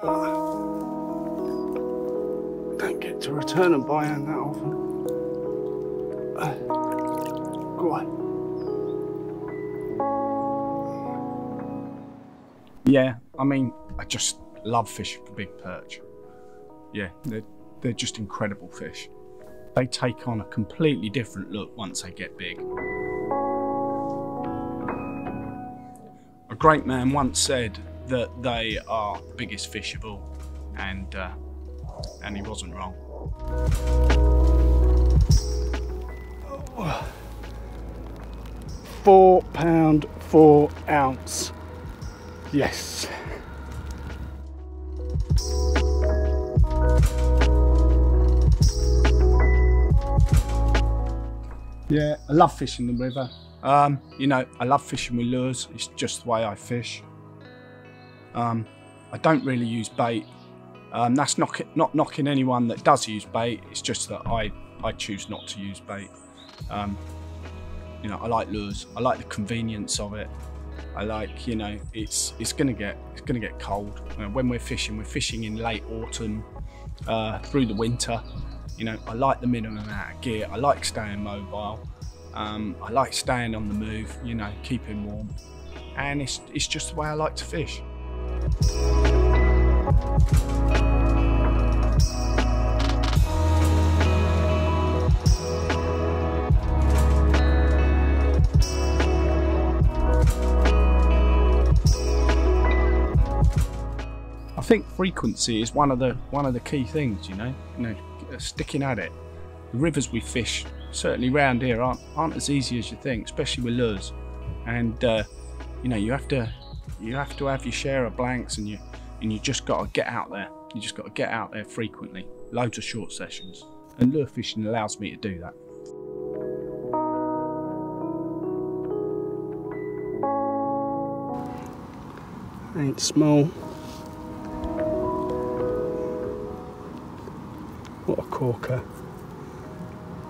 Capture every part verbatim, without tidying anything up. Uh, don't get to return them by hand that often. Uh, go on. Yeah, I mean, I just love fishing for big perch. Yeah, they're, they're just incredible fish. They take on a completely different look once they get big. A great man once said that they are the biggest fish of all, and, uh, and he wasn't wrong. Oh. Four pound, four ounce. Yes. Yeah, I love fishing the river. Um, you know, I love fishing with lures. It's just the way I fish. Um, I don't really use bait. Um, that's not, not knocking anyone that does use bait. It's just that I, I choose not to use bait. Um, you know, I like lures. I like the convenience of it. I like, you know, it's it's gonna get it's gonna get cold. You know, when we're fishing, we're fishing in late autumn uh, through the winter. You know, I like the minimum amount of gear. I like staying mobile. Um, I like staying on the move, you know, keeping warm. And it's, it's just the way I like to fish. I think frequency is one of the one of the key things, you know, you know. Sticking at it. The rivers we fish, certainly round here, aren't aren't as easy as you think, especially with lures. And uh, you know, you have to you have to have your share of blanks, and you and you just got to get out there. You just got to get out there frequently, loads of short sessions. And lure fishing allows me to do that. Ain't small. What a corker.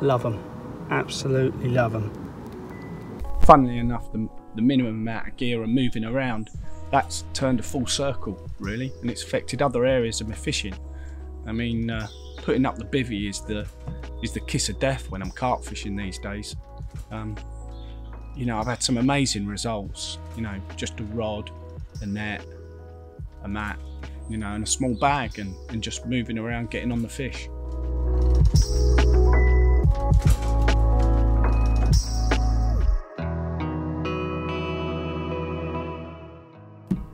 Love them. Absolutely love them. Funnily enough, the, the minimum amount of gear and moving around, that's turned a full circle, really, and it's affected other areas of my fishing. I mean, uh, putting up the bivvy is the, is the kiss of death when I'm carp fishing these days. Um, you know, I've had some amazing results. You know, just a rod, a net, a mat, you know, and a small bag, and, and just moving around, getting on the fish.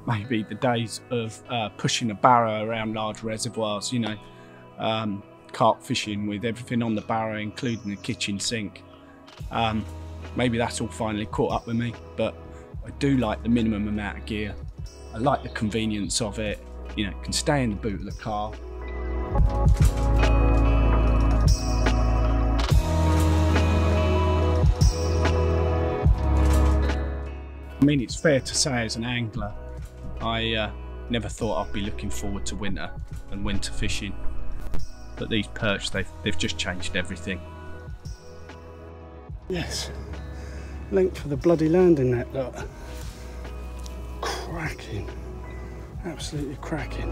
Maybe the days of uh, pushing a barrow around large reservoirs, you know, um, carp fishing with everything on the barrow, including the kitchen sink. Um, maybe that's all finally caught up with me, but I do like the minimum amount of gear. I like the convenience of it. You know, it can stay in the boot of the car. I mean, it's fair to say, as an angler, I uh, never thought I'd be looking forward to winter and winter fishing, but these perch, they've, they've just changed everything. Yes, length for the bloody landing net, look. Cracking, absolutely cracking.